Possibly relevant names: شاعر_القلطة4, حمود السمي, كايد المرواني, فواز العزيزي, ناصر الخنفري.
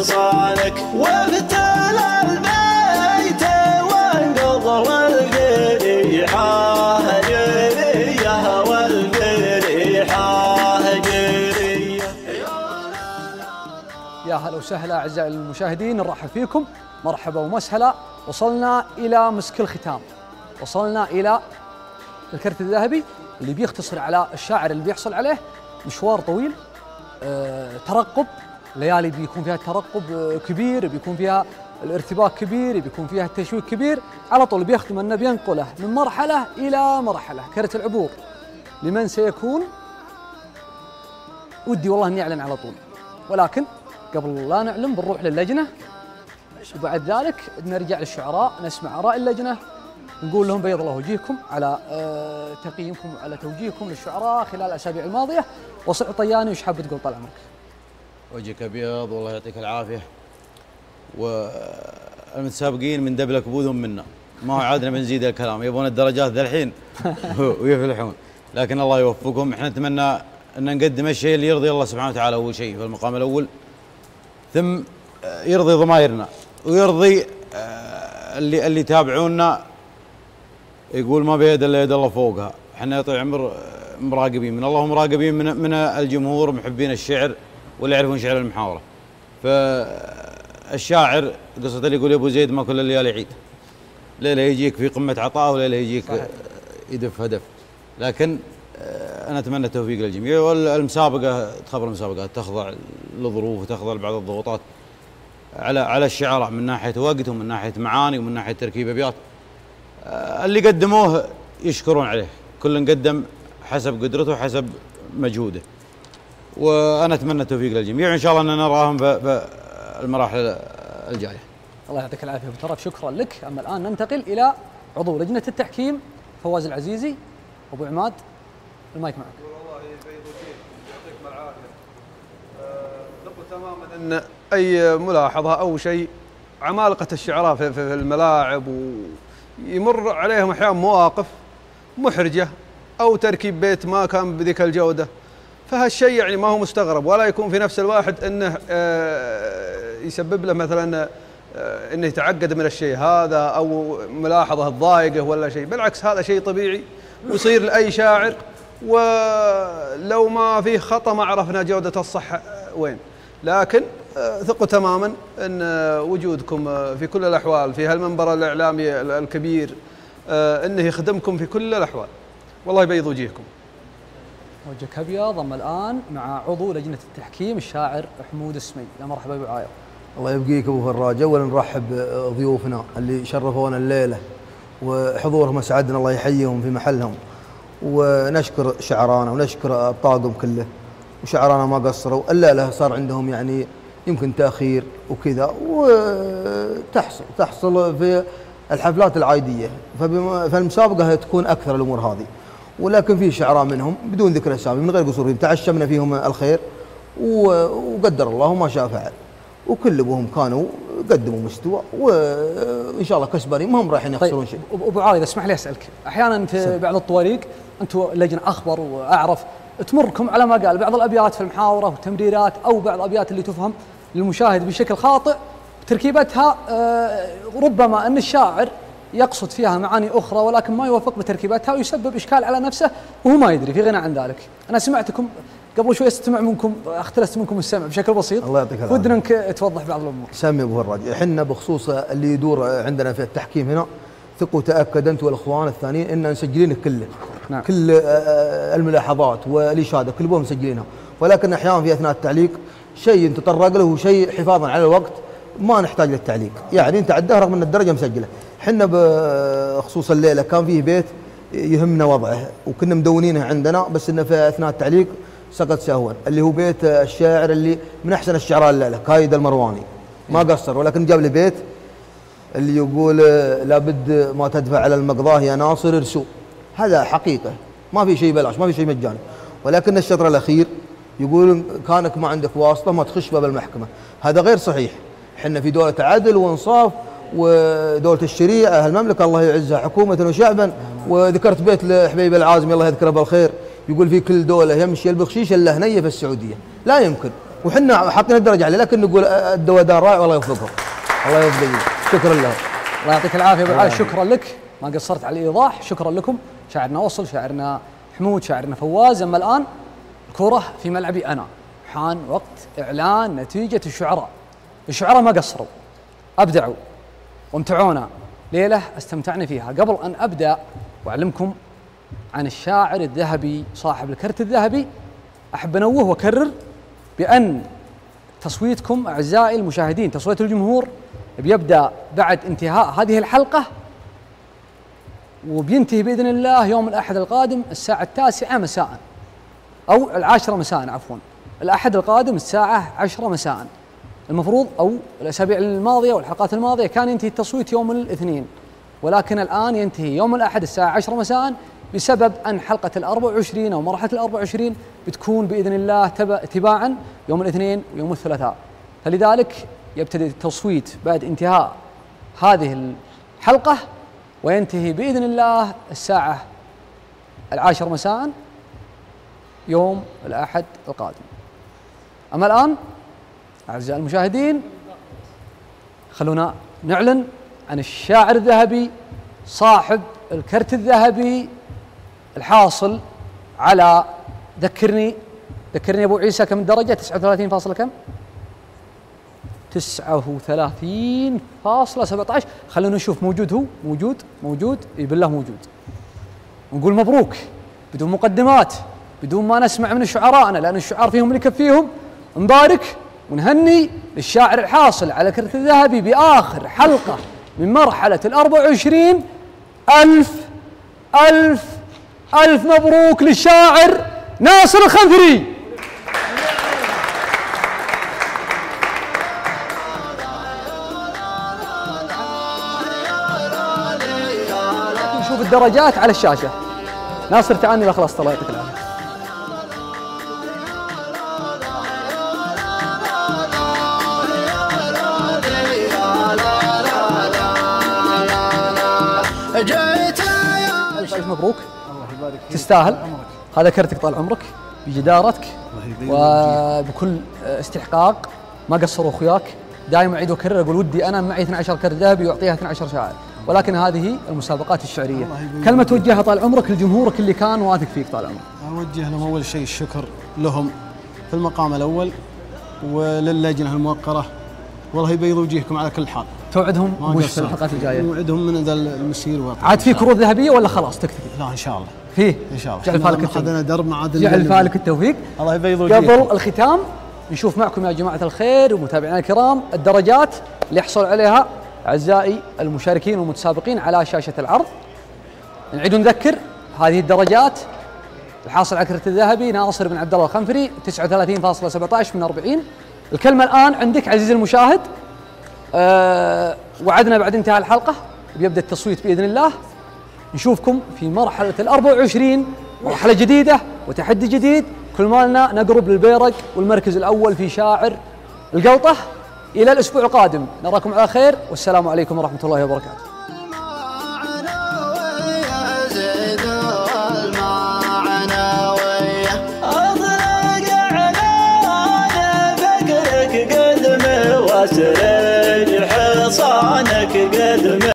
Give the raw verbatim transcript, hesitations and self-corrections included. خصالك وافتل البيت وانقضر القريحة جرية والقريحة جرية. يا هلا وسهلا أعزائي المشاهدين، نرحب فيكم مرحبا ومسهلا. وصلنا إلى مسك الختام، وصلنا إلى الكرت الذهبي اللي بيختصر على الشاعر اللي بيحصل عليه مشوار طويل، أه ترقب، ليالي بيكون فيها ترقب كبير، بيكون فيها الارتباك كبير، بيكون فيها التشويق كبير. على طول بيختم أنه بينقله من مرحلة إلى مرحلة. كرت العبور لمن سيكون؟ ودي والله أني أعلن على طول، ولكن قبل لا نعلن بنروح للجنة، وبعد ذلك نرجع للشعراء نسمع آراء اللجنة، نقول لهم بيض الله وجيهكم على تقييمكم على توجيهكم للشعراء خلال الأسابيع الماضية. وصل عطياني، وش حاب تقول طال عمرك؟ وجهك أبيض والله يعطيك العافية، والمتسابقين من دبلة كبودهم منا، ما هو عادنا بنزيد الكلام، يبون الدرجات ذا الحين ويفلحون، لكن الله يوفقهم. احنا نتمنى أن نقدم الشيء اللي يرضي الله سبحانه وتعالى أول شيء في المقام الأول، ثم يرضي ضمايرنا ويرضي اللي اللي يتابعونا. يقول ما بيد الا يد الله فوقها. احنا يا طويل العمر مراقبين من الله ومراقبين من من الجمهور محبين الشعر واللي يعرفون شعر المحاوره. فالشاعر قصة اللي يقول يا ابو زيد ما كل الليالي عيد، ليله يجيك في قمه عطاء وليله يجيك يدف هدف. لكن انا اتمنى التوفيق للجميع، والمسابقه تخبر المسابقات تخضع لظروف وتخضع لبعض الضغوطات على على الشعراء من ناحيه وقت ومن ناحيه معاني ومن ناحيه تركيب ابيات. اللي قدموه يشكرون عليه، كل قدم حسب قدرته وحسب مجهوده، وانا اتمنى التوفيق للجميع، وان شاء الله اننا نراهم في المراحل الجايه. الله يعطيك العافيه ابو ترف، شكرا لك. اما الان ننتقل الى عضو لجنه التحكيم فواز العزيزي. ابو عماد المايك معك. والله يبيض وجهك يعطيكم العافيه. نقول تماما ان اي ملاحظه او شيء، عمالقه الشعراء في الملاعب و يمر عليهم احيانا مواقف محرجه او تركيب بيت ما كان بذيك الجوده، فهالشيء يعني ما هو مستغرب، ولا يكون في نفس الواحد انه يسبب له مثلا انه يتعقد من الشيء هذا او ملاحظه تضايقه ولا شيء، بالعكس هذا شيء طبيعي ويصير لاي شاعر، ولو ما فيه خطا ما عرفنا جوده الصحه وين. لكن ثقوا تماما ان وجودكم في كل الاحوال في هالمنبر الاعلامي الكبير انه يخدمكم في كل الاحوال. والله يبيض وجهكم. وجهك ابيض. اما الان مع عضو لجنه التحكيم الشاعر حمود السمي. يا مرحبا ابو عايض. الله يبقيك ابو فراج. اولا نرحب ضيوفنا اللي شرفونا الليله وحضورهم اسعدنا، الله يحييهم في محلهم، ونشكر شعرانا ونشكر الطاقم كله، وشعرانا ما قصروا الا له، صار عندهم يعني يمكن تاخير وكذا، وتحصل تحصل في الحفلات العاديه، فالمسابقه تكون اكثر الامور هذه. ولكن في شعراء منهم بدون ذكر اسامي من غير قصور تعشمنا فيهم الخير، وقدر الله ما شاء فعل، وكلهم كانوا قدموا مستوى، وان شاء الله كسبانين، ما هم رايحين يخسرون شيء. طيب ابو عايد اسمح لي اسالك، احيانا في بعض الطواريق انتم لجنه اخبر واعرف تمركم على ما قال بعض الابيات في المحاوره وتمريرات او بعض الابيات اللي تفهم للمشاهد بشكل خاطئ تركيبتها، ربما ان الشاعر يقصد فيها معاني اخرى ولكن ما يوفق بتركيبتها ويسبب اشكال على نفسه وهو ما يدري، في غنى عن ذلك. انا سمعتكم قبل شوي، استمع منكم اختلست منكم السمع بشكل بسيط. الله يعطيك العافيه. ودنا انك توضح بعض الامور. سامي ابو فراج، احنا بخصوص اللي يدور عندنا في التحكيم هنا، ثق وتاكد انت والاخوان الثانيين ان مسجلين كله. نعم. كل الملاحظات والاشاده كلهم مسجلينها، ولكن احيانا في اثناء التعليق شيء نتطرق له وشيء حفاظا على الوقت ما نحتاج للتعليق، يعني انت عداه رغم ان الدرجه مسجله. احنا بخصوص الليله كان فيه بيت يهمنا وضعه وكنا مدونينه عندنا، بس انه في اثناء التعليق سقط سهوا، اللي هو بيت الشاعر اللي من احسن الشعراء الليله كايد المرواني، ما قصر، ولكن جاب لي بيت اللي يقول لابد ما تدفع على المقضاه يا ناصر ارسو. هذا حقيقه، ما في شيء بلاش، ما في شيء مجاني، ولكن الشطر الاخير يقول كانك ما عندك واسطه ما تخش باب المحكمه، هذا غير صحيح. احنا في دوله عدل وانصاف ودوله الشريعه هالمملكه الله يعزها حكومه وشعبا. وذكرت بيت لحبيب العازمي الله يذكره بالخير، يقول في كل دوله يمشي البخشيش الا هنيه في السعوديه، لا يمكن، وحنا حاطين الدرجه عليه، لكن نقول الدوادار رائع والله يوفقهم. الله يوفقك، شكرا لهم. الله يعطيك العافيه ابو علي، شكرا لك، ما قصرت على الايضاح، شكرا لكم. شاعرنا وصل، شاعرنا حمود، شاعرنا فواز. اما الان الكره في ملعبي انا، حان وقت اعلان نتيجه الشعراء. الشعراء ما قصروا، ابدعوا وامتعونا ليله استمتعنا فيها. قبل ان ابدا واعلمكم عن الشاعر الذهبي صاحب الكرت الذهبي، احب انوه واكرر بان تصويتكم اعزائي المشاهدين، تصويت الجمهور بيبدا بعد انتهاء هذه الحلقه وبينتهي باذن الله يوم الاحد القادم الساعه التاسعه مساء، او العاشره مساء عفوا، الاحد القادم الساعه عشرة مساء. المفروض او الاسابيع الماضيه والحلقات الماضيه كان ينتهي التصويت يوم الاثنين، ولكن الان ينتهي يوم الاحد الساعه عشرة مساء بسبب ان حلقه الأربع وعشرين او مرحله الأربع وعشرين بتكون باذن الله تباعا يوم الاثنين ويوم الثلاثاء، فلذلك يبتدئ التصويت بعد انتهاء هذه الحلقه وينتهي باذن الله الساعه العاشرة مساء يوم الاحد القادم. اما الان اعزائي المشاهدين خلونا نعلن عن الشاعر الذهبي صاحب الكرت الذهبي الحاصل على ذكرني ذكرني ابو عيسى كم الدرجه؟ تسعة وثلاثين فاصلة كم؟ تسعة وثلاثين فاصلة سبعة عشر. خلونا نشوف موجود، هو موجود موجود اي بالله موجود. ونقول مبروك بدون مقدمات، بدون ما نسمع من شعرائنا لان الشعار فيهم اللي يكفيهم. نبارك ونهني للشاعر الحاصل على الكرت الذهبي باخر حلقه من مرحله الأربع وعشرين. الف الف الف مبروك للشاعر ناصر الخنفري. نشوف الدرجات على الشاشه. ناصر تعالني لا خلاص، الله يعطيك العافيه. مبروك، الله يبارك فيك، تستاهل، هذا كرتك طال عمرك بجدارتك وبكل استحقاق. ما قصروا اخوياك، دائما اعيد واكرر اقول ودي انا معي اثني عشر كرت ذهبي يعطيها اثني عشر شاعر، ولكن هذه المسابقات الشعريه. كلمه توجهها طال عمرك لجمهورك اللي كان واثق فيك طال عمرك. اوجه لهم اول شيء الشكر لهم في المقام الاول وللجنه الموقره، والله يبيض وجيهكم على كل حال. توعدهم وش في الحلقات الجايه؟ موعدهم من ذا المسير. عاد في كروت ذهبيه ولا خلاص تكتفي؟ لا ان شاء الله فيه ان شاء الله. جعل فالك اخذنا درب ما عاد، جعل فالك التوفيق. الله يبيض وجهك. قبل الختام نشوف معكم يا جماعه الخير ومتابعينا الكرام الدرجات اللي حصل عليها اعزائي المشاركين والمتسابقين على شاشه العرض. نعيد ونذكر هذه الدرجات. الحاصل على الكرت الذهبي ناصر بن عبد الله الخنفري تسعة وثلاثين فاصلة سبعة عشر من أربعين. الكلمه الان عندك عزيزي المشاهد. أه وعدنا بعد انتهاء الحلقة بيبدأ التصويت بإذن الله. نشوفكم في مرحلة الأربع وعشرين، مرحلة جديدة وتحدي جديد، كل مالنا نقرب للبيرق والمركز الأول في شاعر القلطة. إلى الأسبوع القادم نراكم على خير، والسلام عليكم ورحمة الله وبركاته. صانك قدمي